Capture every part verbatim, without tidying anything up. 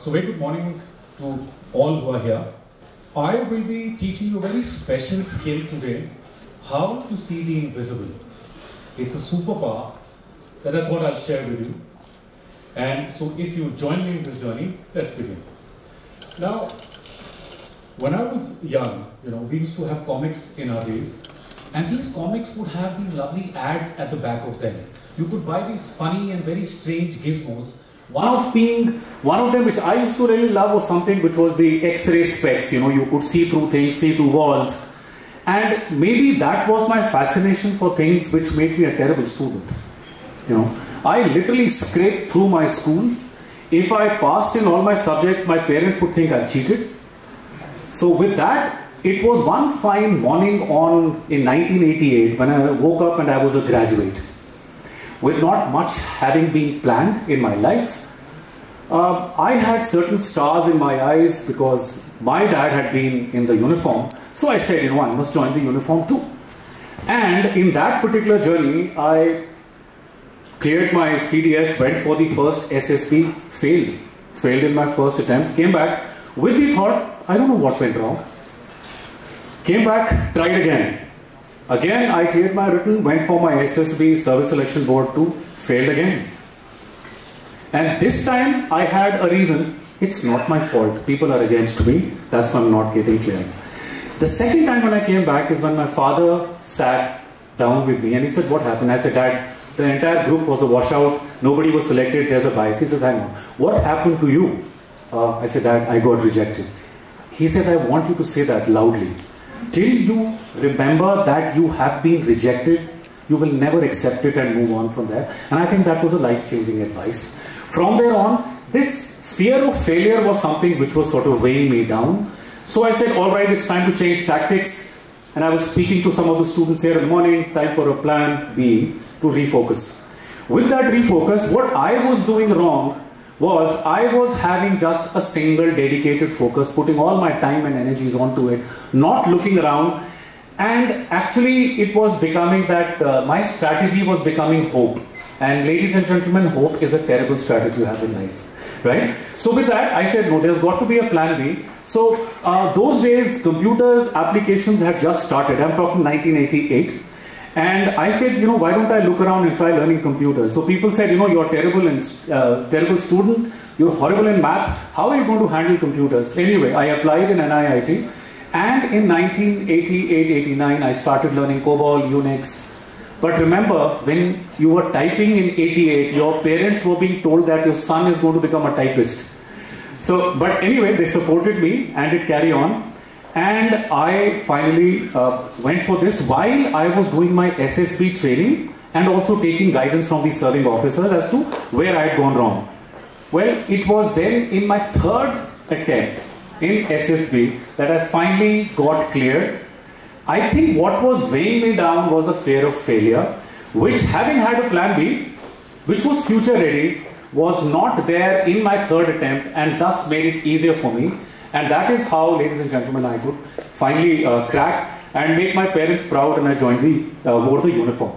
So very good morning to all who are here. I will be teaching you a very special skill today, how to see the invisible. It's a superpower that I thought I'll share with you. And so if you join me in this journey, let's begin. Now, when I was young, you know, we used to have comics in our days. And these comics would have these lovely ads at the back of them. You could buy these funny and very strange gizmos. One of being, one of them which I used to really love was something which was the X-ray specs. You know, you could see through things, see through walls. And maybe that was my fascination for things which made me a terrible student. You know, I literally scraped through my school. If I passed in all my subjects, my parents would think I cheated. So with that, it was one fine morning on in nineteen eighty-eight when I woke up and I was a graduate. With not much having been planned in my life, uh, I had certain stars in my eyes because my dad had been in the uniform. So I said, you know, I must join the uniform too. And in that particular journey, I cleared my C D S, went for the first S S B, failed. Failed in my first attempt, came back with the thought, I don't know what went wrong. Came back, tried again. Again, I cleared my written, went for my S S B, Service Selection Board two, failed again. And this time I had a reason. It's not my fault. People are against me. That's why I'm not getting clear. The second time when I came back is when my father sat down with me and he said, what happened? I said, Dad, the entire group was a washout. Nobody was selected. There's a bias. He says, hang on. What happened to you? Uh, I said, Dad, I got rejected. He says, I want you to say that loudly. Till you remember that you have been rejected, you will never accept it and move on from there. And I think that was a life-changing advice. From there on, this fear of failure was something which was sort of weighing me down. So I said, all right, it's time to change tactics. And I was speaking to some of the students here in the morning, time for a plan B to refocus. With that refocus, what I was doing wrong was I was having just a single dedicated focus, putting all my time and energies onto it, not looking around. And actually it was becoming that uh, my strategy was becoming hope. And ladies and gentlemen, hope is a terrible strategy you have in life, right? So with that, I said, no, there's got to be a plan B. So uh, those days, computers, applications had just started. I'm talking nineteen eighty-eight. And I said, you know, why don't I look around and try learning computers? So people said, you know, you're a terrible, and, uh, terrible student, you're horrible in math, how are you going to handle computers? Anyway, I applied in N I I T, and in nineteen eighty-eight eighty-nine, I started learning COBOL, UNIX. But remember, when you were typing in eighty-eight, your parents were being told that your son is going to become a typist. So, but anyway, they supported me, and it carried on. And I finally uh, went for this while I was doing my S S B training and also taking guidance from the serving officers as to where I had gone wrong. Well, it was then in my third attempt in S S B that I finally got cleared. I think what was weighing me down was the fear of failure, which having had a plan B, which was future ready, was not there in my third attempt and thus made it easier for me. And that is how, ladies and gentlemen, I could finally uh, crack and make my parents proud, and I joined the, uh, wore the uniform.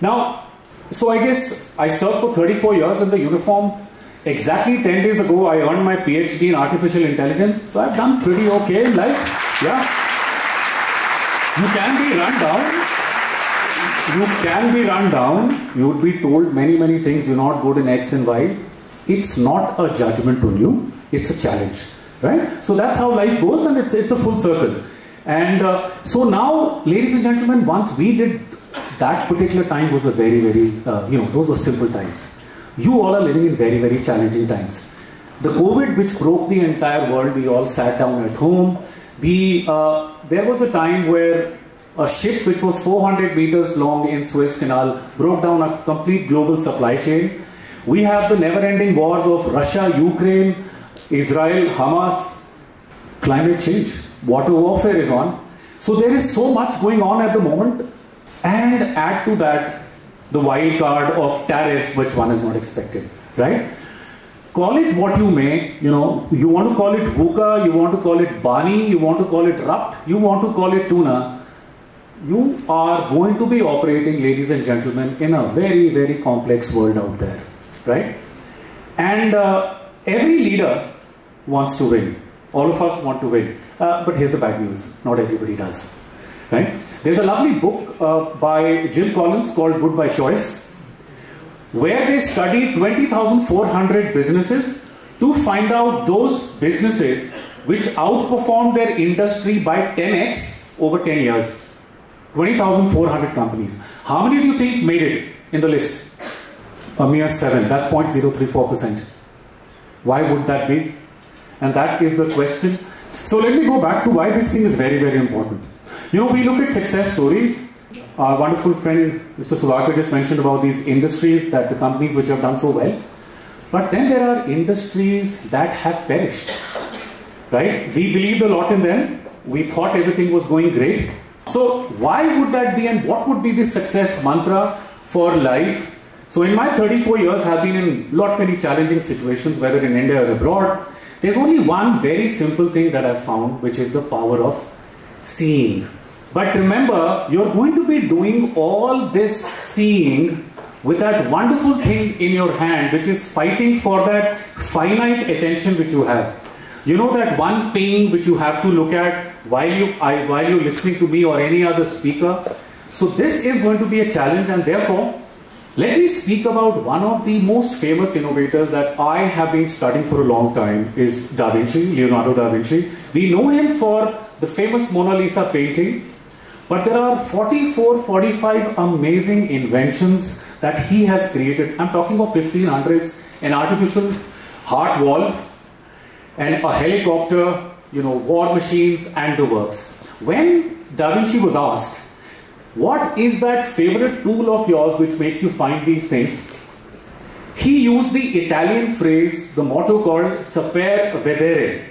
Now, so I guess I served for thirty-four years in the uniform. Exactly ten days ago, I earned my PhD in Artificial Intelligence. So I've done pretty okay in life. Yeah. You can be run down. You can be run down. You would be told many, many things. You're not good in X and Y. It's not a judgment on you. It's a challenge. Right? So that's how life goes, and it's, it's a full circle. And uh, so now, ladies and gentlemen, once we did, that particular time was a very, very, uh, you know, those were simple times. You all are living in very, very challenging times. The COVID which broke the entire world, we all sat down at home. The, uh, there was a time where a ship which was four hundred meters long in Suez Canal broke down a complete global supply chain. We have the never-ending wars of Russia, Ukraine, Israel, Hamas, climate change, water warfare is on. So there is so much going on at the moment. And add to that the wild card of tariffs, which one is not expected, right? Call it what you may, you know, you want to call it VUKA, you want to call it Bani, you want to call it Rupt, you want to call it Tuna. You are going to be operating, ladies and gentlemen, in a very, very complex world out there, right? And uh, every leader wants to win. All of us want to win. Uh, but here's the bad news. Not everybody does. Right? There's a lovely book uh, by Jim Collins called Good by Choice, where they study twenty thousand four hundred businesses to find out those businesses which outperformed their industry by ten X over ten years. twenty thousand four hundred companies. How many do you think made it in the list? A mere seven. That's zero point zero three four percent. Why would that be? And that is the question. So let me go back to why this thing is very, very important. You know, we look at success stories. Our wonderful friend Mister Suvakar just mentioned about these industries, that the companies which have done so well. But then there are industries that have perished. Right? We believed a lot in them. We thought everything was going great. So why would that be, and what would be the success mantra for life? So in my thirty-four years, I've been in lot many challenging situations, whether in India or abroad. There's only one very simple thing that I've found, which is the power of seeing. But remember, you're going to be doing all this seeing with that wonderful thing in your hand, which is fighting for that finite attention which you have. You know, that one ping which you have to look at while you, I, while you're listening to me or any other speaker. So this is going to be a challenge, and therefore, let me speak about one of the most famous innovators that I have been studying for a long time, is Da Vinci, Leonardo Da Vinci. We know him for the famous Mona Lisa painting, but there are forty-four, forty-five amazing inventions that he has created. I'm talking of fifteen hundreds, an artificial heart valve and a helicopter, you know, war machines and the works. When Da Vinci was asked, what is that favorite tool of yours which makes you find these things? He used the Italian phrase, the motto called Saper Vedere,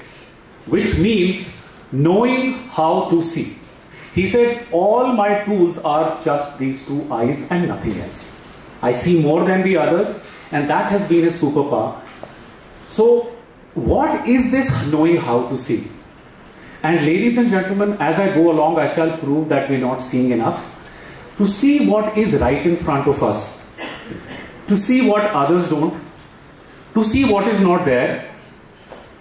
which means knowing how to see. He said, all my tools are just these two eyes and nothing else. I see more than the others, and that has been his superpower. So what is this knowing how to see? And ladies and gentlemen, as I go along, I shall prove that we're not seeing enough to see what is right in front of us, to see what others don't, to see what is not there,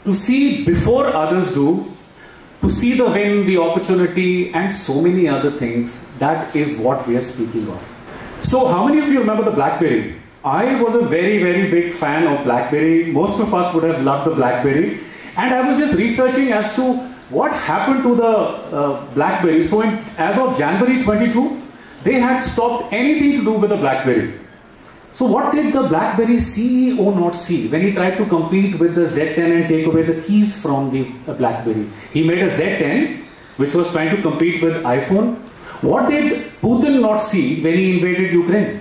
to see before others do, to see the win, the opportunity, and so many other things. That is what we are speaking of. So how many of you remember the BlackBerry? I was a very, very big fan of BlackBerry. Most of us would have loved the BlackBerry. And I was just researching as to what happened to the uh, BlackBerry. So in, as of January twenty-two, they had stopped anything to do with the BlackBerry. So what did the BlackBerry C E O not see when he tried to compete with the Z ten and take away the keys from the uh, BlackBerry? He made a Z ten, which was trying to compete with iPhone. What did Putin not see when he invaded Ukraine?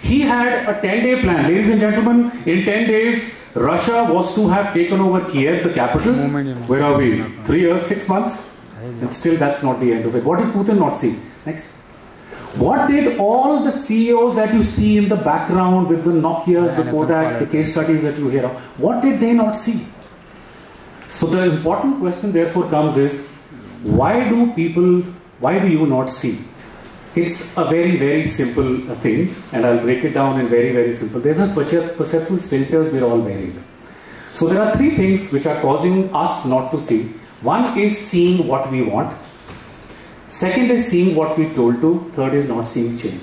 He had a ten-day plan. Ladies and gentlemen, in ten days, Russia was to have taken over Kiev, the capital. Where are we? Three years, six months? And still that's not the end of it. What did Putin not see? Next. What did all the C E Os that you see in the background with the Nokias, the Kodaks, the case studies that you hear of, what did they not see? So the important question therefore comes is, why do people, why do you not see? It's a very, very simple thing, and I'll break it down in very, very simple. There's a perceptual filters we're all wearing. So there are three things which are causing us not to see. One is seeing what we want. Second is seeing what we're told to. Third is not seeing change.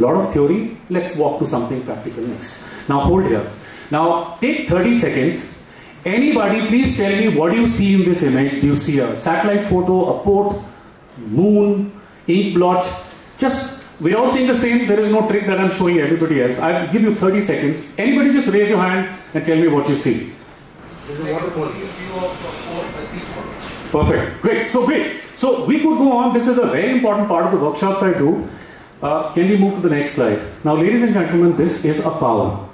Lot of theory. Let's walk to something practical next. Now hold here. Now take thirty seconds. Anybody, please tell me, what do you see in this image? Do you see a satellite photo, a port, moon, ink blotch? Just, we're all seeing the same. There is no trick that I'm showing everybody else. I'll give you thirty seconds. Anybody just raise your hand and tell me what you see. This is water quality. Perfect. Great. So great. So we could go on. This is a very important part of the workshops I do. Uh, can we move to the next slide? Now, ladies and gentlemen, this is a power.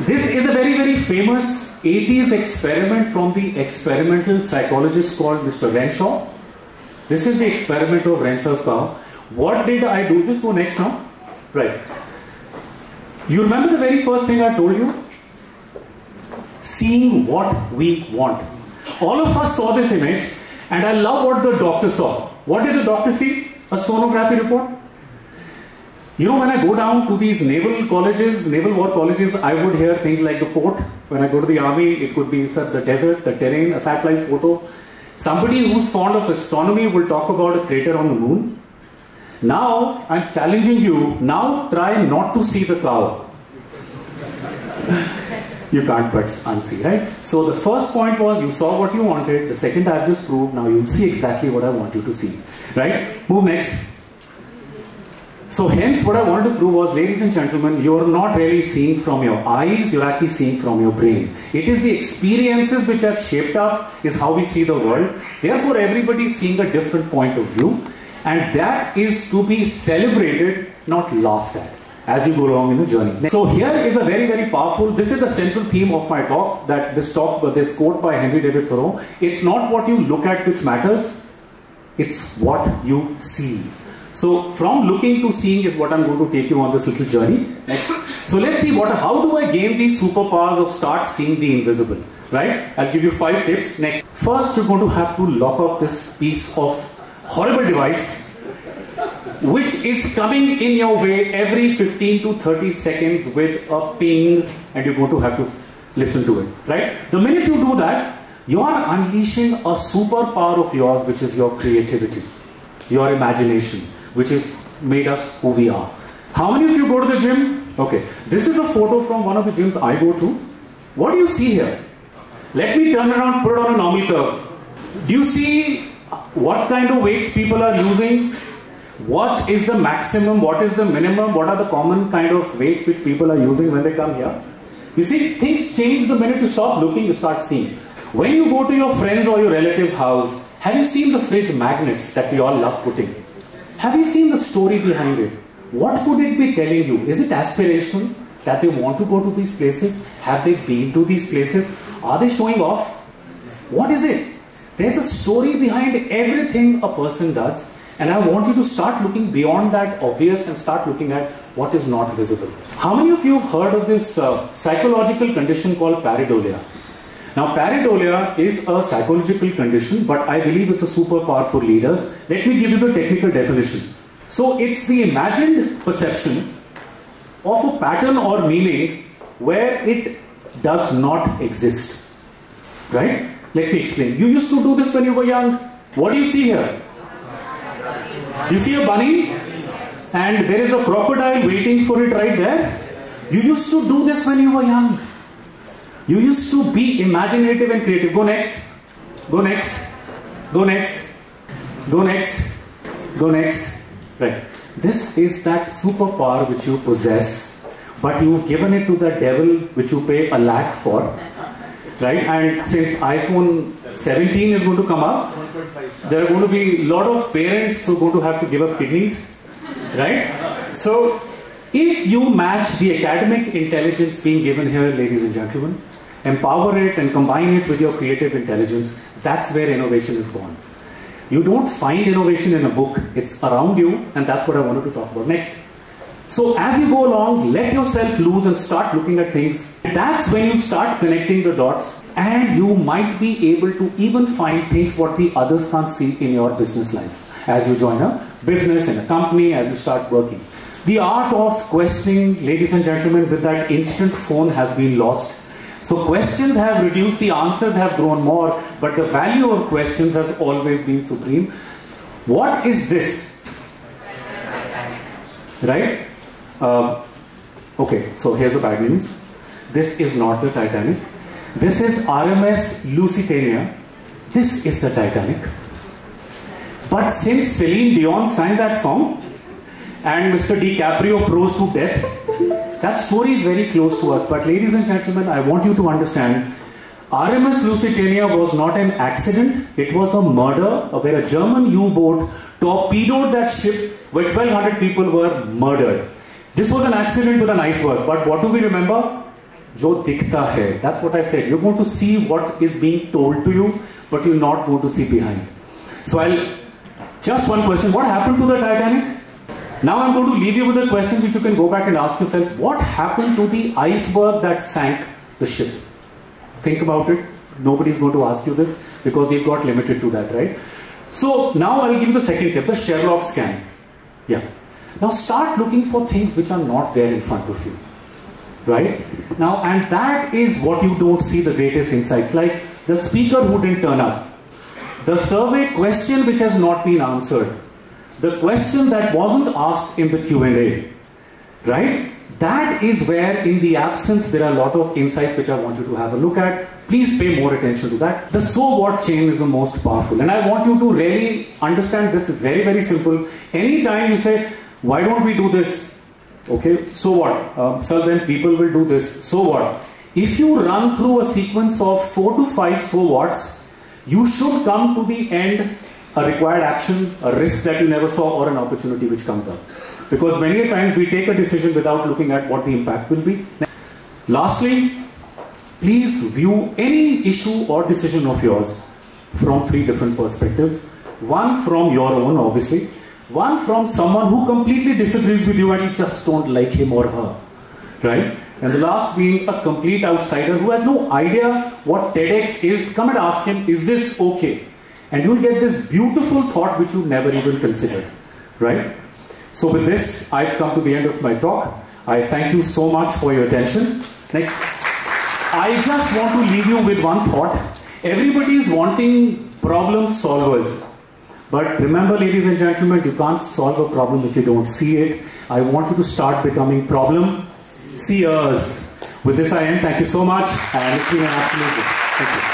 This is a very, very famous eighties experiment from the experimental psychologist called Mister Renshaw. This is the experiment of Renshaw's cow. What did I do? Just go next now. Right. You remember the very first thing I told you? Seeing what we want. All of us saw this image, and I love what the doctor saw. What did the doctor see? A sonography report. You know, when I go down to these naval colleges, naval war colleges, I would hear things like the port, When I go to the army, it could be inside the desert, the terrain, a satellite photo. Somebody who's fond of astronomy will talk about a crater on the moon. Now, I'm challenging you, now try not to see the cow. You can't but unsee, right? So the first point was, you saw what you wanted. The second I've just proved, now you'll see exactly what I want you to see, right? Move next. So hence, what I wanted to prove was, ladies and gentlemen, you're not really seeing from your eyes, you're actually seeing from your brain. It is the experiences which have shaped up is how we see the world. Therefore, everybody's seeing a different point of view. And that is to be celebrated, not laughed at, as you go along in the journey. So here is a very, very powerful, this is the central theme of my talk, that this talk, this quote by Henry David Thoreau, it's not what you look at which matters, it's what you see. So from looking to seeing is what I'm going to take you on this little journey. Next. So let's see, what, how do I gain these superpowers of start seeing the invisible, right? I'll give you five tips. Next. First, you're going to have to lock up this piece of horrible device, which is coming in your way every fifteen to thirty seconds with a ping, and you're going to have to listen to it, right? The minute you do that, you're unleashing a superpower of yours, which is your creativity, your imagination, which has made us who we are. How many of you go to the gym? Okay, this is a photo from one of the gyms I go to. What do you see here? Let me turn around, put it on a normal curve. Do you see what kind of weights people are using? What is the maximum, what is the minimum, what are the common kind of weights which people are using when they come here? You see, things change the minute you stop looking, you start seeing. When you go to your friends or your relative's house, have you seen the fridge magnets that we all love putting? Have you seen the story behind it? What could it be telling you? Is it aspirational that they want to go to these places? Have they been to these places? Are they showing off? What is it? There's a story behind everything a person does. And I want you to start looking beyond that obvious and start looking at what is not visible. How many of you have heard of this uh, psychological condition called pareidolia? Now, pareidolia is a psychological condition, but I believe it's a superpower for leaders. Let me give you the technical definition. So it's the imagined perception of a pattern or meaning where it does not exist. Right? Let me explain. You used to do this when you were young. What do you see here? You see a bunny, and there is a crocodile waiting for it right there. You used to do this when you were young. You used to be imaginative and creative. Go next. Go next. Go next. Go next. Go next. Right. This is that superpower which you possess, but you've given it to the devil, which you pay a lakh for. Right? And since iPhone seventeen is going to come up, there are going to be a lot of parents who are going to have to give up kidneys, right? So, if you match the academic intelligence being given here, ladies and gentlemen, empower it and combine it with your creative intelligence, that's where innovation is born. You don't find innovation in a book, it's around you, and that's what I wanted to talk about next. So, as you go along, let yourself loose and start looking at things. That's when you start connecting the dots, and you might be able to even find things what the others can't see in your business life. As you join a business and a company, as you start working. The art of questioning, ladies and gentlemen, with that instant phone has been lost. So questions have reduced, the answers have grown more, but the value of questions has always been supreme. What is this? Right? Uh, okay, so here's the bad news. This is not the Titanic. This is R M S Lusitania. This is the Titanic. But since Celine Dion sang that song and Mister DiCaprio froze to death, that story is very close to us. But ladies and gentlemen, I want you to understand, R M S Lusitania was not an accident. It was a murder where a German U-boat torpedoed that ship where twelve hundred people were murdered. This was an accident with an iceberg, but what do we remember? Jo dikhta hai. That's what I said. You're going to see what is being told to you, but you're not going to see behind. So I'll, just one question. What happened to the Titanic? Now I'm going to leave you with a question which you can go back and ask yourself. What happened to the iceberg that sank the ship? Think about it. Nobody's going to ask you this because they've got limited to that, right? So now I'll give you the second tip, the Sherlock scan. Yeah. Now start looking for things which are not there in front of you. right? Now, and that is what you don't see the greatest insights, like the speaker who didn't turn up, the survey question which has not been answered, the question that wasn't asked in the Q and A, right? That is where, in the absence, there are a lot of insights which I want you to have a look at. Please pay more attention to that. The so what chain is the most powerful. And I want you to really understand this is very, very simple. Anytime you say, why don't we do this? Okay, so what? Uh, so then people will do this. So what? If you run through a sequence of four to five so whats, you should come to the end, a required action, a risk that you never saw, or an opportunity which comes up. Because many a times we take a decision without looking at what the impact will be. Lastly, please view any issue or decision of yours from three different perspectives. One from your own, obviously. One from someone who completely disagrees with you and you just don't like him or her, right? And the last being a complete outsider who has no idea what TEDx is. Come and ask him, is this okay? And you'll get this beautiful thought which you never even considered, right? So with this, I've come to the end of my talk. I thank you so much for your attention. Next. I just want to leave you with one thought. Everybody is wanting problem solvers. But remember, ladies and gentlemen, you can't solve a problem if you don't see it. I want you to start becoming problem seers. With this, I end. Thank you so much. And it's been an absolute pleasure. Thank you.